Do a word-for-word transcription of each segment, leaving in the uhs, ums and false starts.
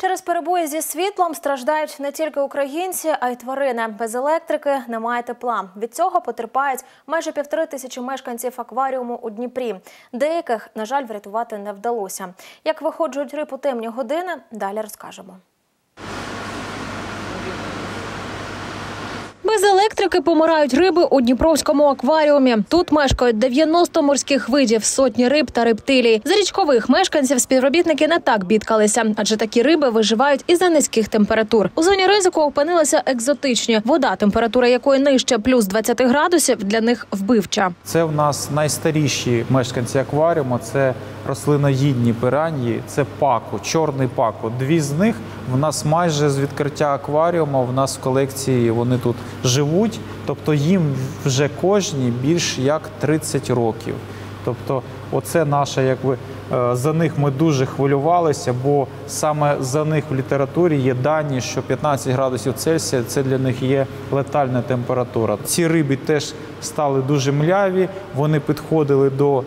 Через перебої зі світлом страждають не тільки українці, а й тварини. Без електрики немає тепла. Від цього потерпають майже півтори тисячі мешканців акваріуму у Дніпрі. Деяких, на жаль, врятувати не вдалося. Як виходжують риб у темні години, далі розкажемо. Без електрики помирають риби у Дніпровському акваріумі. Тут мешкають дев'яносто морських видів, сотні риб та рептилій. За річкових мешканців співробітники не так бідкалися, адже такі риби виживають із-за низьких температур. У зоні ризику опинилися екзотичні. Вода, температура якої нижче плюс двадцяти градусів, для них вбивча. Це в нас найстаріші мешканці акваріуму, це рослиноїдні піран'ї, це паку, чорний паку. Дві з них в нас майже з відкриття акваріуму, в нас в колекції вони тут живуть, тобто їм вже кожні більш як тридцять років. Тобто оце наша, якби, за них ми дуже хвилювалися, бо саме за них в літературі є дані, що п'ятнадцять градусів Цельсія – це для них є летальна температура. Ці риби теж стали дуже мляві, вони підходили до е,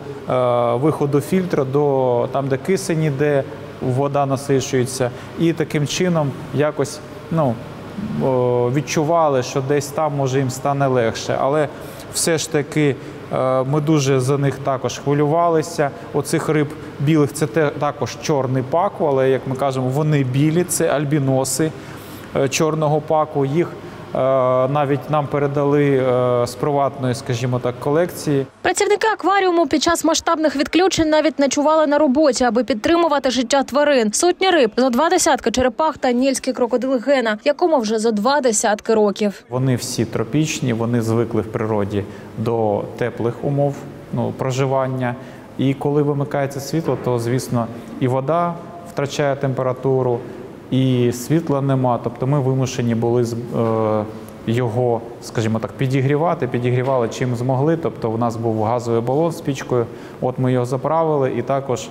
виходу фільтра, до, там, де кисень іде, вода насичується, і таким чином якось, ну, відчували, що десь там, може, їм стане легше. Але все ж таки ми дуже за них також хвилювалися. Оцих риб білих – це також чорний паку, але, як ми кажемо, вони білі, це альбіноси чорного паку. Їх навіть нам передали з приватної, скажімо так, колекції. Працівники акваріуму під час масштабних відключень навіть ночували на роботі, аби підтримувати життя тварин. Сотні риб, зо два десятки черепах та нільський крокодил Гена, якому вже зо два десятки років. Вони всі тропічні, вони звикли в природі до теплих умов, ну, проживання. І коли вимикається світло, то, звісно, і вода втрачає температуру, і світла нема, тобто ми вимушені були його, скажімо так, підігрівати, підігрівали чим змогли, тобто у нас був газовий балон з пічкою, от ми його заправили, і також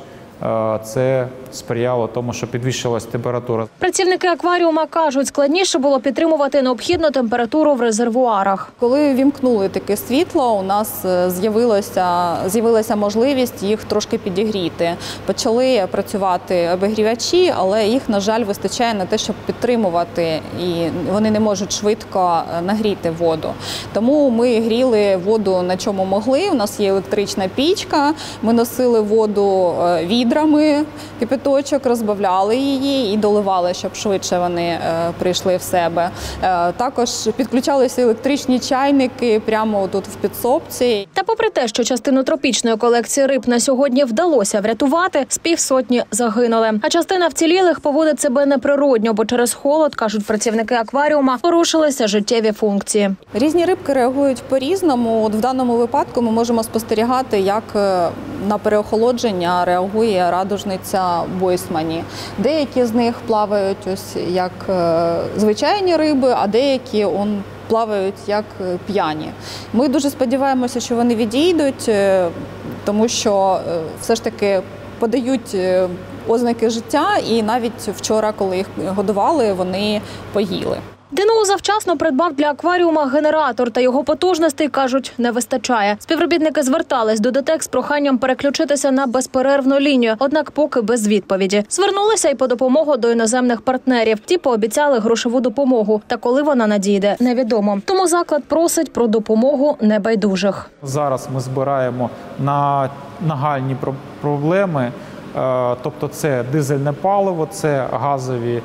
це сприяло тому, що підвищилась температура. Працівники акваріума кажуть, складніше було підтримувати необхідну температуру в резервуарах. Коли вімкнули таке світло, у нас з'явилася з'явилася можливість їх трошки підігріти. Почали працювати обігрівачі, але їх, на жаль, вистачає на те, щоб підтримувати, і вони не можуть швидко нагріти воду. Тому ми гріли воду на чому могли. У нас є електрична пічка, ми носили воду від відрами, кипяточок, розбавляли її і доливали, щоб швидше вони е, прийшли в себе. Е, також підключалися електричні чайники прямо тут в підсобці. Та попри те, що частину тропічної колекції риб на сьогодні вдалося врятувати, з півсотні загинули. А частина вцілілих поводить себе неприродньо, бо через холод, кажуть працівники акваріума, порушилися життєві функції. Різні рибки реагують по-різному. От в даному випадку ми можемо спостерігати, як на переохолодження реагує радужниця Бойсмані. Деякі з них плавають ось як звичайні риби, а деякі он плавають як п'яні. Ми дуже сподіваємося, що вони відійдуть, тому що все ж таки подають ознаки життя, і навіть вчора, коли їх годували, вони поїли. ДНУ завчасно придбав для акваріума генератор, та його потужностей, кажуть, не вистачає. Співробітники звертались до ДТЕК з проханням переключитися на безперервну лінію, однак поки без відповіді. Звернулися і по допомогу до іноземних партнерів. Ті пообіцяли грошову допомогу, та коли вона надійде, невідомо. Тому заклад просить про допомогу небайдужих. Зараз ми збираємо на нагальні проблеми, тобто це дизельне паливо, це газові,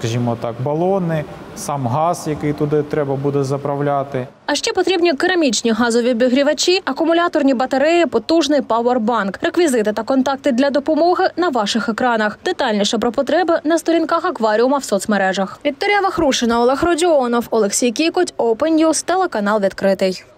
скажімо так, балони, сам газ, який туди треба буде заправляти. А ще потрібні керамічні газові обігрівачі, акумуляторні батареї, потужний пауербанк. Реквізити та контакти для допомоги на ваших екранах. Детальніше про потреби на сторінках акваріума в соцмережах. Вікторія Вахрушина, Олег Родіонов, Олексій Кікоть, Open News, телеканал «Відкритий».